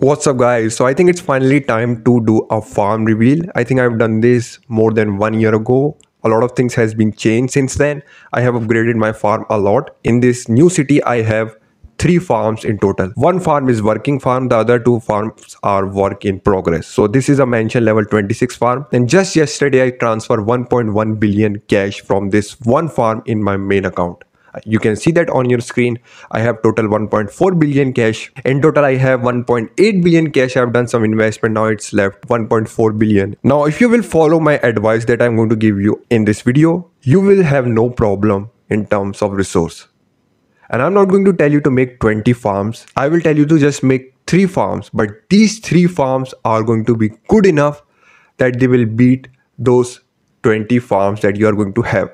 What's up guys, so I think it's finally time to do a farm reveal. I think I've done this more than 1 year ago. A lot of things has been changed since then. I have upgraded my farm a lot. In this new city I have 3 farms in total. One farm is working farm, the other 2 farms are work in progress. So this is a mansion level 26 farm, and just yesterday I transferred 1.1 billion cash from this one farm in my main account. You can see that on your screen. I have total 1.4 billion cash. In total I have 1.8 billion cash. I have done some investment, now it's left 1.4 billion. Now if you will follow my advice that I'm going to give you in this video, you will have no problem in terms of resource. And I'm not going to tell you to make 20 farms. I will tell you to just make 3 farms, but these 3 farms are going to be good enough that they will beat those 20 farms that you are going to have.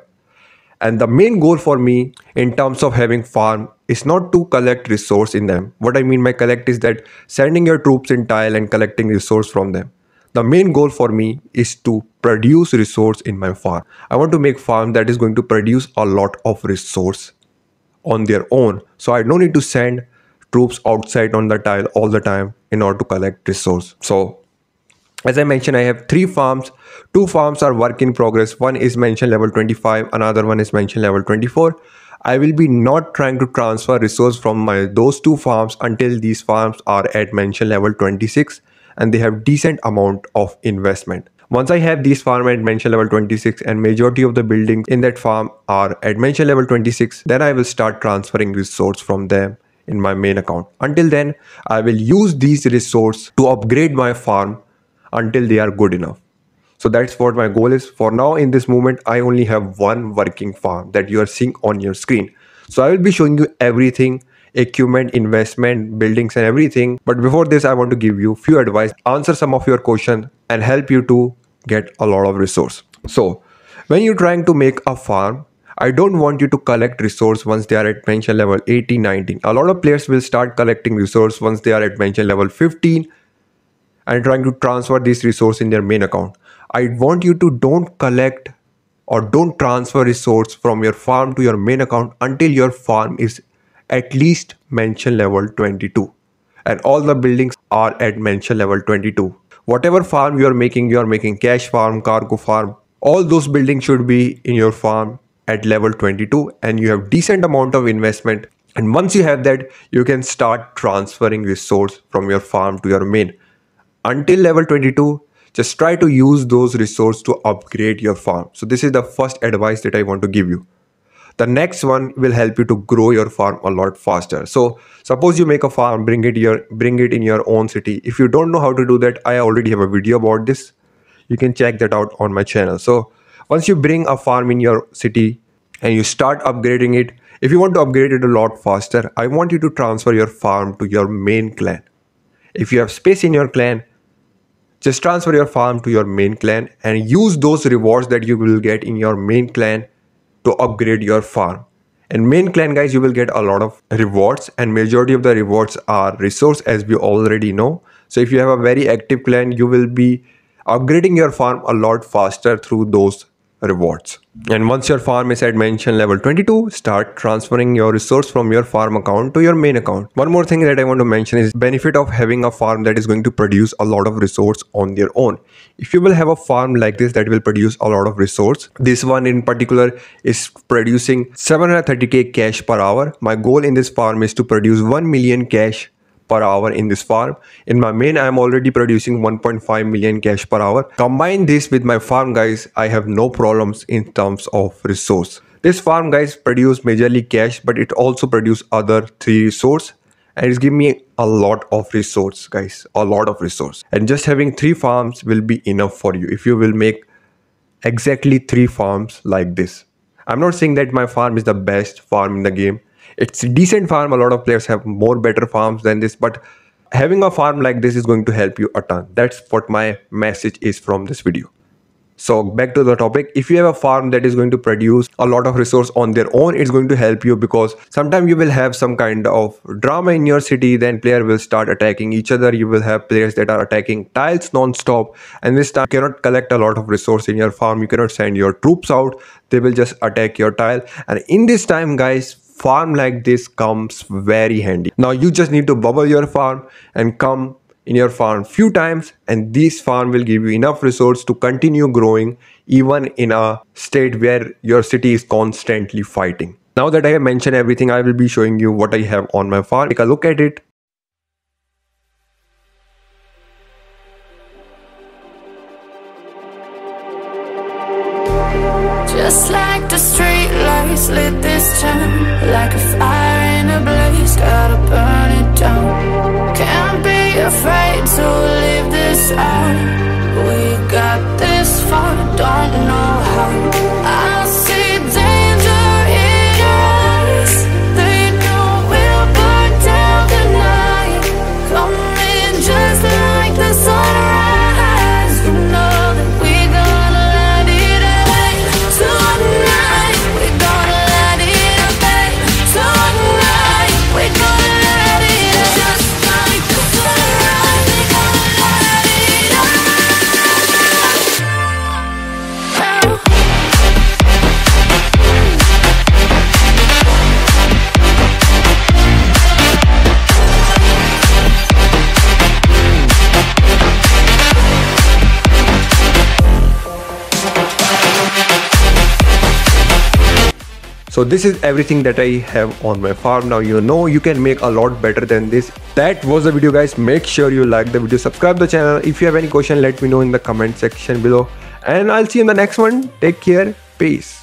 And the main goal for me in terms of having farm is not to collect resource in them. What I mean by collect is that sending your troops in tile and collecting resource from them. The main goal for me is to produce resource in my farm. I want to make farm that is going to produce a lot of resource on their own. So I don't need to send troops outside on the tile all the time in order to collect resource. So as I mentioned, I have 3 farms. 2 farms are work in progress. One is mansion level 25, another one is mansion level 24. I will be not trying to transfer resource from those 2 farms until these farms are at mansion level 26 and they have decent amount of investment. Once I have these farm at mansion level 26 and majority of the buildings in that farm are at mansion level 26, then I will start transferring resource from them in my main account. Until then, I will use these resource to upgrade my farm until they are good enough. So that's what my goal is. For now in this moment, I only have 1 working farm that you are seeing on your screen. So I will be showing you everything, equipment, investment, buildings and everything. But before this, I want to give you few advice, answer some of your questions and help you to get a lot of resource. So when you're trying to make a farm, I don't want you to collect resource once they are at mansion level 18, 19. A lot of players will start collecting resource once they are at mansion level 15, and trying to transfer this resource in their main account. I want you to don't collect or don't transfer resource from your farm to your main account until your farm is at least mansion level 22 and all the buildings are at mansion level 22. Whatever farm you are making cash farm, cargo farm, all those buildings should be in your farm at level 22 and you have decent amount of investment. And once you have that, you can start transferring resource from your farm to your main. Until level 22, just try to use those resources to upgrade your farm. So this is the first advice that I want to give you. The next one will help you to grow your farm a lot faster. So suppose you make a farm, bring it in your own city. If you don't know how to do that, I already have a video about this. You can check that out on my channel. So once you bring a farm in your city and you start upgrading it, if you want to upgrade it a lot faster, I want you to transfer your farm to your main clan. If you have space in your clan, just transfer your farm to your main clan and use those rewards that you will get in your main clan to upgrade your farm. In main clan guys, you will get a lot of rewards and majority of the rewards are resource, as we already know. So if you have a very active clan, you will be upgrading your farm a lot faster through those rewards. And once your farm is at mansion level 22, start transferring your resource from your farm account to your main account. One more thing that I want to mention is benefit of having a farm that is going to produce a lot of resource on their own. If you will have a farm like this that will produce a lot of resource, this one in particular is producing 730k cash per hour. My goal in this farm is to produce 1 million cash per hour in this farm. In my main, I am already producing 1.5 million cash per hour. Combine this with my farm guys, I have no problems in terms of resource. This farm guys produce majorly cash, but it also produce other 3 resource and it's giving me a lot of resource guys, a lot of resource. And just having 3 farms will be enough for you if you will make exactly 3 farms like this. I'm not saying that my farm is the best farm in the game. It's a decent farm, a lot of players have more better farms than this, but having a farm like this is going to help you a ton. That's what my message is from this video. So back to the topic, if you have a farm that is going to produce a lot of resource on their own, it's going to help you because sometimes you will have some kind of drama in your city, then players will start attacking each other. You will have players that are attacking tiles non-stop and this time you cannot collect a lot of resource in your farm. You cannot send your troops out, they will just attack your tile. And in this time guys, farm like this comes very handy. Now you just need to bubble your farm and come in your farm few times, and this farm will give you enough resource to continue growing even in a state where your city is constantly fighting. Now that I have mentioned everything, I will be showing you what I have on my farm. Take a look at it. Just like the street lights lit this town, like a fire in a blaze, gotta burn it down. Can't be afraid to leave this out. We got this far, don't know how. I see danger in us. They know we'll burn down the night. Come in just like the sunrise. You know that we gonna light it up tonight. We gonna light it up tonight. We gonna light it up just like the sunrise. We gonna light it up. Oh. So this is everything that I have on my farm. Now you know you can make a lot better than this. That was the video, guys. Make sure you like the video, subscribe the channel. If you have any question, let me know in the comment section below, and I'll see you in the next one. Take care. Peace.